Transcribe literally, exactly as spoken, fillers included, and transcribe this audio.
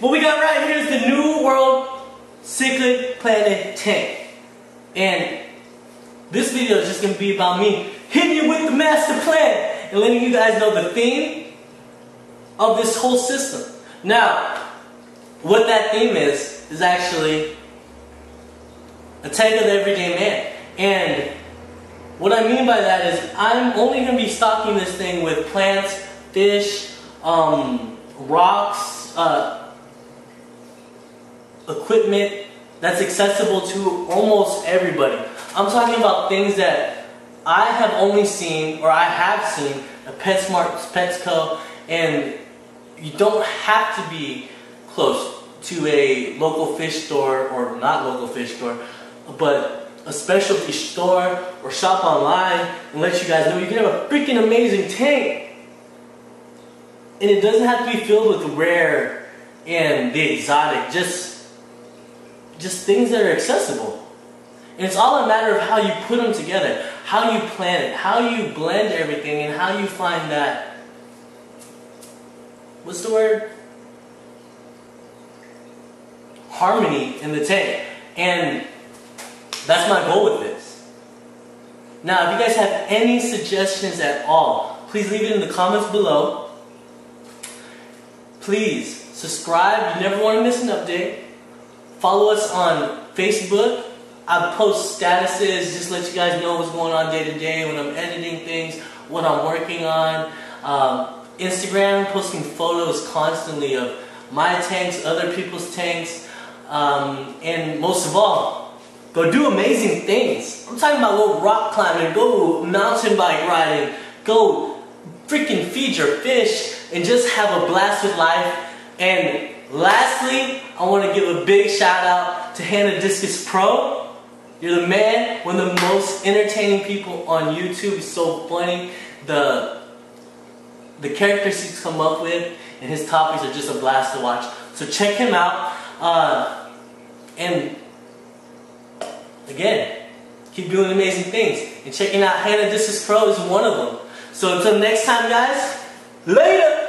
What we got right here is the New World Cichlid Planet tank. And this video is just going to be about me hitting you with the master plan and letting you guys know the theme of this whole system. Now, what that theme is, is actually a tank of the everyday man. And what I mean by that is I'm only going to be stocking this thing with plants, fish, um, rocks, uh, equipment that's accessible to almost everybody. I'm talking about things that I have only seen, or I have seen, at PetSmart, Petsco, and you don't have to be close to a local fish store, or not local fish store, but a specialty store or shop online, and let you guys know you can have a freaking amazing tank, and it doesn't have to be filled with rare and the exotic, just just things that are accessible. And it's all a matter of how you put them together, how you plan it, how you blend everything, and how you find that, what's the word, harmony in the tank. And that's my goal with this. Now, if you guys have any suggestions at all, please leave it in the comments below. Please subscribe. You never want to miss an update. Follow us on Facebook. I post statuses, just let you guys know what's going on day to day, when I'm editing things, what I'm working on. Um, Instagram, posting photos constantly of my tanks, other people's tanks, um, and most of all, go do amazing things. I'm talking about go rock climbing, go mountain bike riding, go freaking feed your fish, and just have a blast with life. And lastly, I want to give a big shout out to Hanna Discus Pro. You're the man, one of the most entertaining people on YouTube. It's so funny. The, the characters he's come up with and his topics are just a blast to watch. So check him out. Uh, and... Again, keep doing amazing things. And checking out Hanna Discus Pro is one of them. So until next time, guys, later!